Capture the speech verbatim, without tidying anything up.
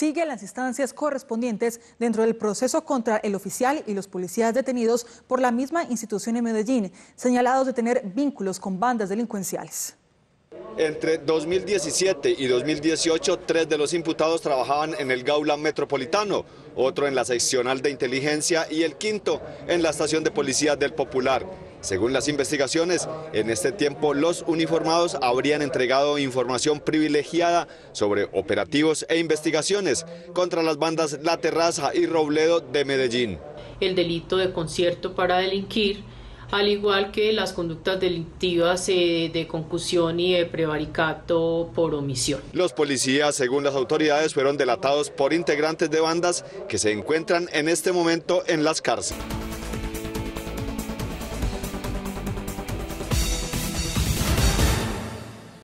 sigue las instancias correspondientes dentro del proceso contra el oficial y los policías detenidos por la misma institución en Medellín, señalados de tener vínculos con bandas delincuenciales. Entre dos mil diecisiete y dos mil dieciocho, tres de los imputados trabajaban en el Gaula Metropolitano, otro en la seccional de inteligencia y el quinto en la estación de policía del Popular. Según las investigaciones, en este tiempo los uniformados habrían entregado información privilegiada sobre operativos e investigaciones contra las bandas La Terraza y Robledo de Medellín. El delito de concierto para delinquir, al igual que las conductas delictivas eh, de concusión y de prevaricato por omisión. Los policías, según las autoridades, fueron delatados por integrantes de bandas que se encuentran en este momento en las cárceles.